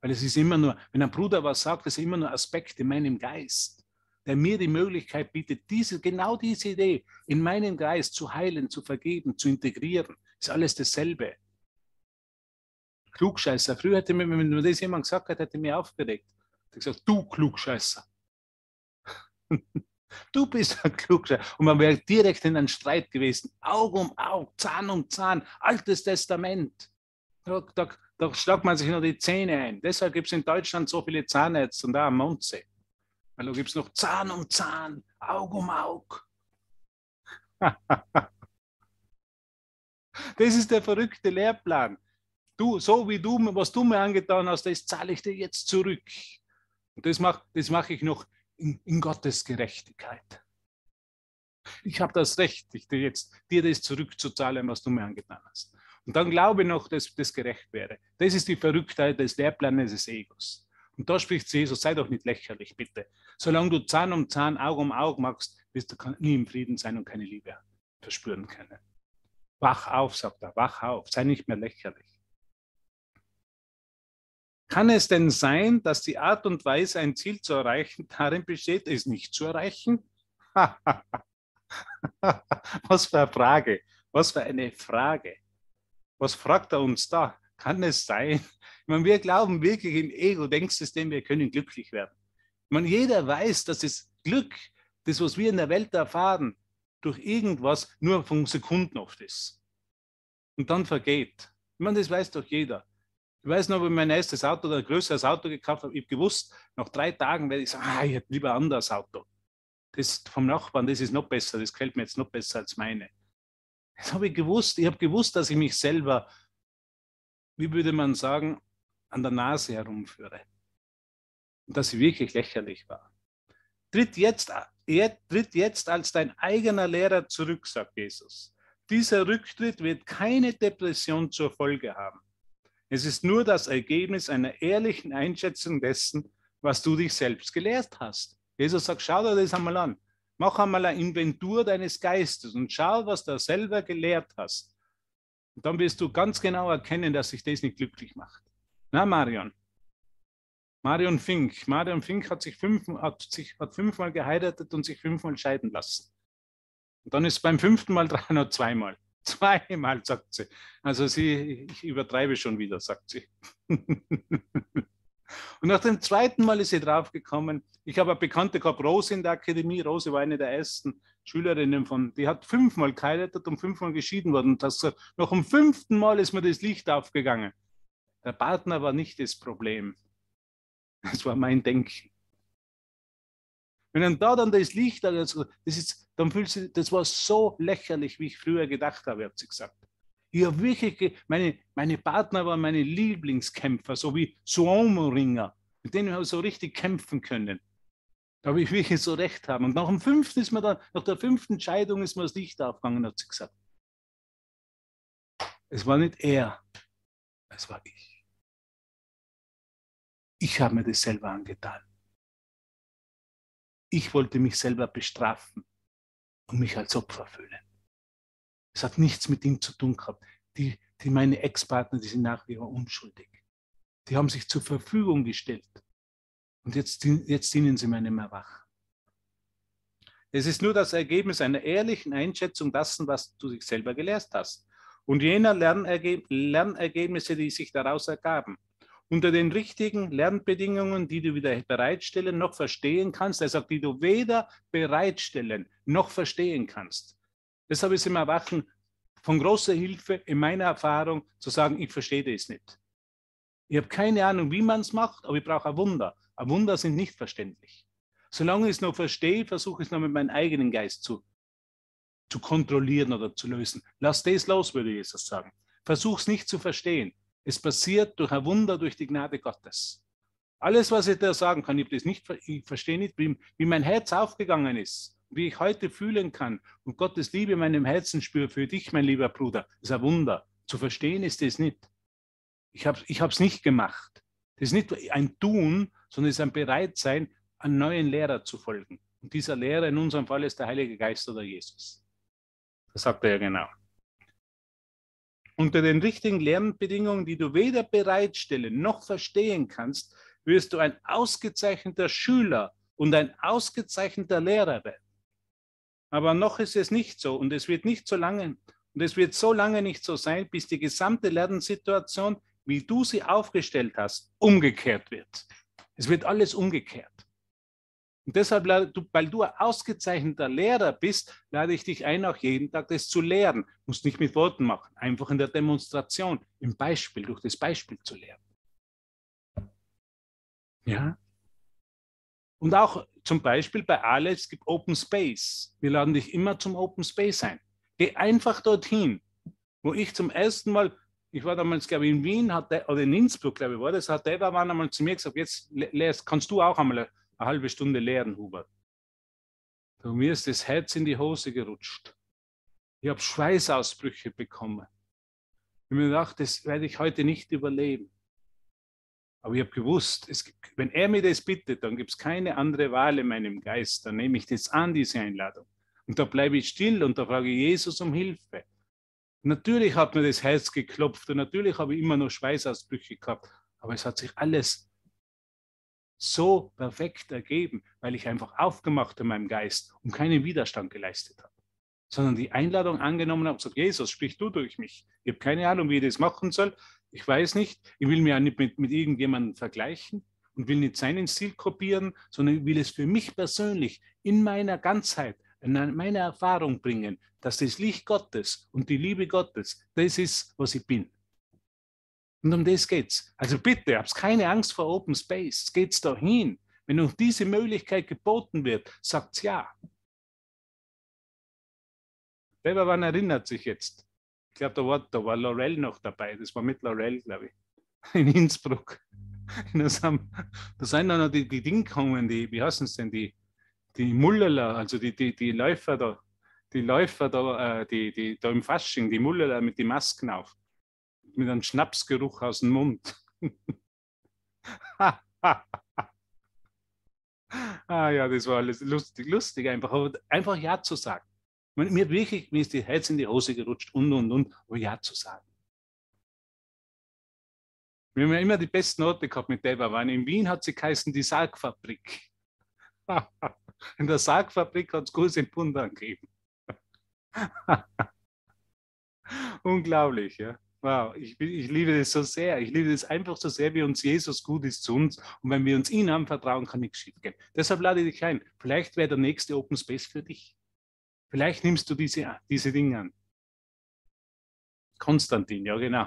Weil es ist immer nur, wenn ein Bruder was sagt, das ist immer nur Aspekt in meinem Geist, der mir die Möglichkeit bietet, genau diese Idee in meinem Geist zu heilen, zu vergeben, zu integrieren. Ist alles dasselbe. Klugscheißer. Früher hätte mir, wenn mir das jemand gesagt hat, hätte mir aufgeregt. Ich habe gesagt, du Klugscheißer. Du bist ein Klugscheißer. Und man wäre direkt in einen Streit gewesen. Auge um Auge, Zahn um Zahn, Altes Testament. Da schlagt man sich noch die Zähne ein. Deshalb gibt es in Deutschland so viele Zahnärzte und da am Mondsee. Weil da gibt es noch Zahn um Zahn, Auge um Auge. Das ist der verrückte Lehrplan. Du, so wie du, was du mir angetan hast, das zahle ich dir jetzt zurück. Und das mache ich noch in Gottes Gerechtigkeit. Ich habe das Recht, dir das zurückzuzahlen, was du mir angetan hast. Und dann glaube ich noch, dass das gerecht wäre. Das ist die Verrücktheit des Lehrplanes des Egos. Und da spricht Jesus, sei doch nicht lächerlich, bitte. Solange du Zahn um Zahn, Auge um Auge machst, wirst du nie im Frieden sein und keine Liebe verspüren können. Wach auf, sagt er, wach auf, sei nicht mehr lächerlich. Kann es denn sein, dass die Art und Weise, ein Ziel zu erreichen, darin besteht, es nicht zu erreichen? Was für eine Frage. Was für eine Frage. Was fragt er uns da? Kann es sein? Ich meine, wir glauben wirklich im Ego-Denksystem, wir können glücklich werden. Ich meine, jeder weiß, dass das Glück, das, was wir in der Welt erfahren, durch irgendwas nur von Sekunden oft ist. Und dann vergeht. Ich meine, das weiß doch jeder. Ich weiß noch, wenn ich mein erstes Auto oder ein größeres Auto gekauft habe, ich habe gewusst, nach 3 Tagen werde ich sagen, ich hätte lieber ein anderes Auto. Das vom Nachbarn, das ist noch besser, das gefällt mir jetzt noch besser als meine. Das habe ich gewusst. Ich habe gewusst, dass ich mich selber, wie würde man sagen, an der Nase herumführe. Und dass ich wirklich lächerlich war. Tritt jetzt als dein eigener Lehrer zurück, sagt Jesus. Dieser Rücktritt wird keine Depression zur Folge haben. Es ist nur das Ergebnis einer ehrlichen Einschätzung dessen, was du dich selbst gelehrt hast. Jesus sagt, schau dir das einmal an. Mach einmal eine Inventur deines Geistes und schau, was du selber gelehrt hast. Und dann wirst du ganz genau erkennen, dass sich das nicht glücklich macht. Na, Marion. Marion Fink. Marion Fink hat fünfmal geheiratet und sich 5-mal scheiden lassen. Und dann ist beim 5. Mal dran, noch 2-mal. 2-mal, sagt sie. Also ich übertreibe schon wieder, sagt sie. Und nach dem 2. Mal ist sie draufgekommen. Ich habe eine Bekannte gehabt, Rose in der Akademie. Rose war eine der ersten Schülerinnen von, die hat 5-mal geheiratet und 5-mal geschieden worden. Und das, noch am 5. Mal ist mir das Licht aufgegangen. Der Partner war nicht das Problem. Das war mein Denken. Wenn dann das Licht, dann fühlst du, das war so lächerlich, wie ich früher gedacht habe, hat sie gesagt. Ich habe wirklich, meine Partner waren meine Lieblingskämpfer, so wie Sumo-Ringer, mit denen habe ich so richtig kämpfen können. Da habe ich wirklich so recht haben. Und nach der 5. Scheidung ist mir das Licht aufgegangen, hat sie gesagt. Es war nicht er, es war ich. Ich habe mir das selber angetan. Ich wollte mich selber bestrafen und mich als Opfer fühlen. Es hat nichts mit ihm zu tun gehabt. Meine Ex-Partner, die sind nach wie vor unschuldig. Die haben sich zur Verfügung gestellt. Und jetzt dienen sie meinem Erwachen. Es ist nur das Ergebnis einer ehrlichen Einschätzung dessen, was du dich selber gelehrt hast. Und jener Lernergebnisse, die sich daraus ergaben. Unter den richtigen Lernbedingungen, die du weder bereitstellen noch verstehen kannst, also die du weder bereitstellen noch verstehen kannst. Deshalb ist im Erwachen von großer Hilfe in meiner Erfahrung zu sagen, ich verstehe das nicht. Ich habe keine Ahnung, wie man es macht, aber ich brauche ein Wunder. Ein Wunder sind nicht verständlich. Solange ich es noch verstehe, versuche ich es noch mit meinem eigenen Geist zu kontrollieren oder zu lösen. Lass das los, würde Jesus sagen. Versuch es nicht zu verstehen. Es passiert durch ein Wunder, durch die Gnade Gottes. Alles, was ich da sagen kann, ich verstehe nicht, wie mein Herz aufgegangen ist, wie ich heute fühlen kann und Gottes Liebe in meinem Herzen spüre für dich, mein lieber Bruder. Das ist ein Wunder. Zu verstehen ist das nicht. Ich habe es nicht gemacht. Das ist nicht ein Tun, sondern es ist ein Bereitsein, einem neuen Lehrer zu folgen. Und dieser Lehrer in unserem Fall ist der Heilige Geist oder Jesus. Das sagt er ja genau. Unter den richtigen Lernbedingungen, die du weder bereitstellen noch verstehen kannst, wirst du ein ausgezeichneter Schüler und ein ausgezeichneter Lehrer werden. Aber noch ist es nicht so und es wird nicht so lange nicht so sein, bis die gesamte Lernsituation, wie du sie aufgestellt hast, umgekehrt wird. Es wird alles umgekehrt. Und deshalb, weil du ein ausgezeichneter Lehrer bist, lade ich dich ein, auch jeden Tag das zu lehren. Du musst nicht mit Worten machen, einfach in der Demonstration, im Beispiel, durch das Beispiel zu lehren. Ja? Und auch zum Beispiel bei Aleph, es gibt Open Space. Wir laden dich immer zum Open Space ein. Geh einfach dorthin, wo ich zum ersten Mal, ich war damals, glaube ich, in Wien oder in Innsbruck, glaube ich, war das, hat der Mann einmal zu mir gesagt, jetzt kannst du auch einmal eine halbe Stunde lehren, Hubert. Und mir ist das Herz in die Hose gerutscht. Ich habe Schweißausbrüche bekommen. Ich habe mir gedacht, das werde ich heute nicht überleben. Aber ich habe gewusst, wenn er mir das bittet, dann gibt es keine andere Wahl in meinem Geist. Dann nehme ich das an, diese Einladung. Und da bleibe ich still und da frage ich Jesus um Hilfe. Natürlich hat mir das Herz geklopft und natürlich habe ich immer noch Schweißausbrüche gehabt. Aber es hat sich alles so perfekt ergeben, weil ich einfach aufgemacht in meinem Geist und keinen Widerstand geleistet habe. Sondern die Einladung angenommen habe und gesagt, Jesus, sprich du durch mich. Ich habe keine Ahnung, wie ich das machen soll. Ich weiß nicht, ich will mich auch nicht mit irgendjemandem vergleichen und will nicht seinen Stil kopieren, sondern ich will es für mich persönlich in meiner Ganzheit, in meiner Erfahrung bringen, dass das Licht Gottes und die Liebe Gottes, das ist, was ich bin. Und um das geht's. Also bitte, habt keine Angst vor Open Space. Geht's dahin. Wenn euch diese Möglichkeit geboten wird, sagt's ja. Wer erinnert sich jetzt? Ich glaube, da war Lorell noch dabei. Das war mit Lorell, glaube ich. In Innsbruck. Da sind dann noch die Dinge gekommen, wie heißen es denn, die Mullerler, also die Läufer da, die da im Fasching, die Mullerler mit den Masken auf. Mit einem Schnapsgeruch aus dem Mund. Ah ja, das war alles lustig einfach. Aber einfach Ja zu sagen. Mir ist die Herz in die Hose gerutscht und, um Ja zu sagen. Wir haben ja immer die besten Orte gehabt mit der wir waren. In Wien hat sie geheißen, die Sargfabrik. In der Sargfabrik hat es große Pundern gegeben. Unglaublich, ja. Wow, ich liebe das so sehr. Ich liebe das einfach so sehr, wie uns Jesus gut ist zu uns. Und wenn wir uns ihn haben, vertrauen, kann nichts schief gehen. Deshalb lade ich dich ein. Vielleicht wäre der nächste Open Space für dich. Vielleicht nimmst du diese Dinge an. Konstantin, ja genau.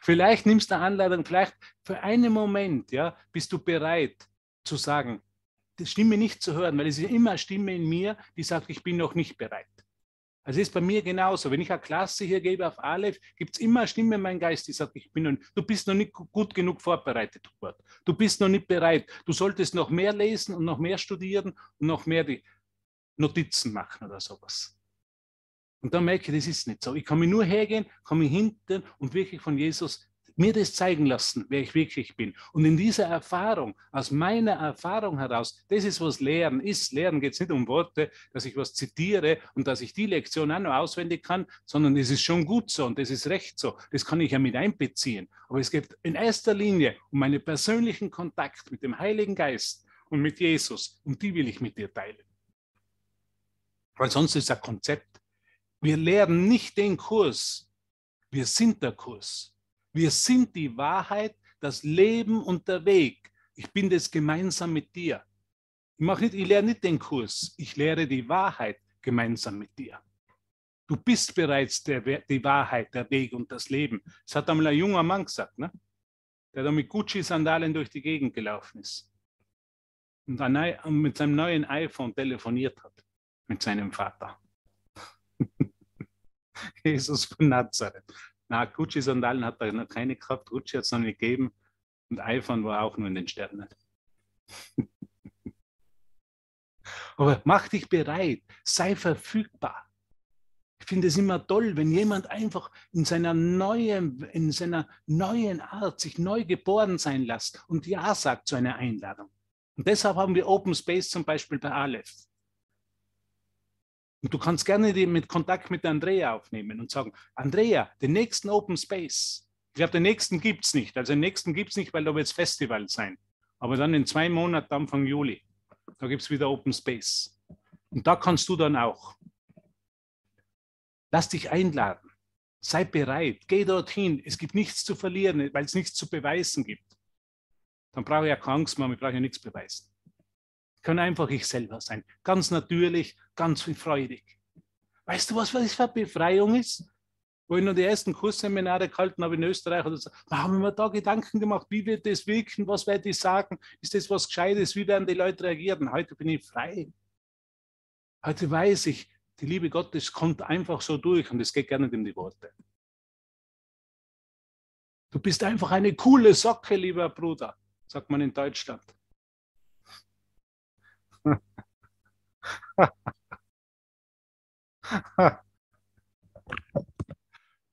Vielleicht nimmst du eine Anleitung, vielleicht für einen Moment, ja, bist du bereit zu sagen, die Stimme nicht zu hören, weil es ist immer eine Stimme in mir, die sagt, ich bin noch nicht bereit. Also es ist bei mir genauso. Wenn ich eine Klasse hier gebe auf Aleph, gibt es immer eine Stimme in meinem Geist, die sagt, du bist noch nicht gut genug vorbereitet, Hubert. Du bist noch nicht bereit. Du solltest noch mehr lesen und noch mehr studieren und noch mehr die Notizen machen oder sowas. Und dann merke ich, das ist nicht so. Ich kann mich nur hergehen, kann mich hinten und wirklich von Jesus mir das zeigen lassen, wer ich wirklich bin. Und in dieser Erfahrung, aus meiner Erfahrung heraus, das ist, was Lehren ist. Lehren geht es nicht um Worte, dass ich was zitiere und dass ich die Lektion auch noch auswendig kann, sondern es ist schon gut so und das ist recht so. Das kann ich ja mit einbeziehen. Aber es geht in erster Linie um meinen persönlichen Kontakt mit dem Heiligen Geist und mit Jesus. Und die will ich mit dir teilen. Weil sonst ist es ein Konzept. Wir lehren nicht den Kurs. Wir sind der Kurs. Wir sind die Wahrheit, das Leben und der Weg. Ich bin das gemeinsam mit dir. Ich lehre nicht den Kurs, ich lehre die Wahrheit gemeinsam mit dir. Du bist bereits die Wahrheit, der Weg und das Leben. Das hat einmal ein junger Mann gesagt, ne? Der da mit Gucci-Sandalen durch die Gegend gelaufen ist und mit seinem neuen iPhone telefoniert hat, mit seinem Vater. Jesus von Nazareth. Na, Gucci-Sandalen hat er noch keine gehabt, Gucci hat es noch nicht gegeben und iPhone war auch nur in den Sternen. Aber mach dich bereit, sei verfügbar. Ich finde es immer toll, wenn jemand einfach in seiner neuen Art sich neu geboren sein lässt und Ja sagt zu einer Einladung. Und deshalb haben wir Open Space zum Beispiel bei Aleph. Und du kannst gerne mit Kontakt mit Andrea aufnehmen und sagen, Andrea, den nächsten Open Space. Ich glaube, den nächsten gibt es nicht. Also den nächsten gibt es nicht, weil da wird es Festival sein. Aber dann in 2 Monaten, Anfang Juli, da gibt es wieder Open Space. Und da kannst du dann auch. Lass dich einladen. Sei bereit. Geh dorthin. Es gibt nichts zu verlieren, weil es nichts zu beweisen gibt. Dann brauche ich ja keine Angst machen, ich brauche ja nichts beweisen. Ich kann einfach ich selber sein. Ganz natürlich, ganz freudig. Weißt du, was das für eine Befreiung ist? Wo ich noch die ersten Kursseminare gehalten habe in Österreich, oder so, da haben wir mir da Gedanken gemacht, wie wird das wirken, was werde ich sagen, ist das was Gescheites, wie werden die Leute reagieren? Heute bin ich frei. Heute weiß ich, die Liebe Gottes kommt einfach so durch und es geht gar nicht um die Worte. Du bist einfach eine coole Socke, lieber Bruder, sagt man in Deutschland.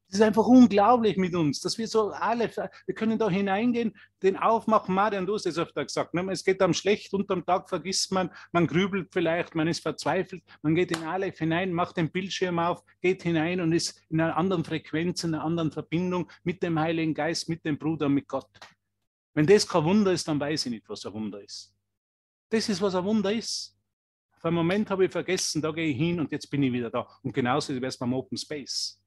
Es ist einfach unglaublich mit uns, dass wir so alle, wir können da hineingehen, den aufmachen. Marion, du hast es öfter gesagt, ne? Es geht einem schlecht, unterm Tag vergisst man, man grübelt vielleicht, man ist verzweifelt, man geht in Aleph hinein, macht den Bildschirm auf, geht hinein und ist in einer anderen Frequenz, in einer anderen Verbindung mit dem Heiligen Geist, mit dem Bruder, mit Gott. Wenn das kein Wunder ist, dann weiß ich nicht, was ein Wunder ist. Das ist, was ein Wunder ist. Für einen Moment habe ich vergessen, da gehe ich hin und jetzt bin ich wieder da. Und genauso wäre es beim Open Space.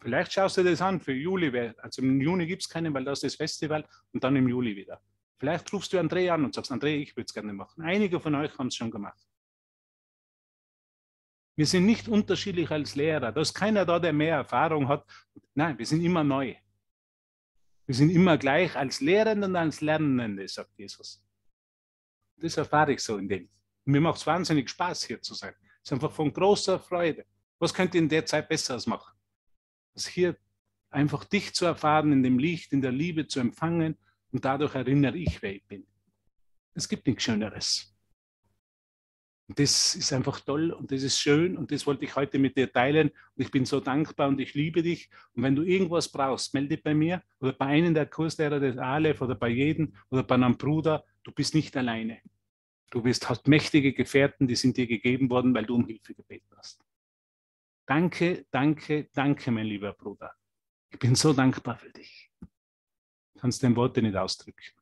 Vielleicht schaust du dir das an für Juli. Also im Juni gibt es keinen, weil da ist das Festival und dann im Juli wieder. Vielleicht rufst du Andrea an und sagst, Andrea, ich würde es gerne machen. Einige von euch haben es schon gemacht. Wir sind nicht unterschiedlich als Lehrer. Da ist keiner da, der mehr Erfahrung hat. Nein, wir sind immer neu. Wir sind immer gleich als Lehrende und als Lernende, sagt Jesus. Das erfahre ich so in dem. Mir macht es wahnsinnig Spaß, hier zu sein. Es ist einfach von großer Freude. Was könnt ihr in der Zeit Besseres machen? Das hier einfach dich zu erfahren, in dem Licht, in der Liebe zu empfangen und dadurch erinnere ich, wer ich bin. Es gibt nichts Schöneres. Und das ist einfach toll und das ist schön und das wollte ich heute mit dir teilen und ich bin so dankbar und ich liebe dich und wenn du irgendwas brauchst, melde dich bei mir oder bei einem der Kurslehrer des Aleph oder bei jedem oder bei einem Bruder, du bist nicht alleine. Du hast mächtige Gefährten, die sind dir gegeben worden, weil du um Hilfe gebeten hast. Danke, danke, danke, mein lieber Bruder. Ich bin so dankbar für dich. Du kannst deine Worte nicht ausdrücken.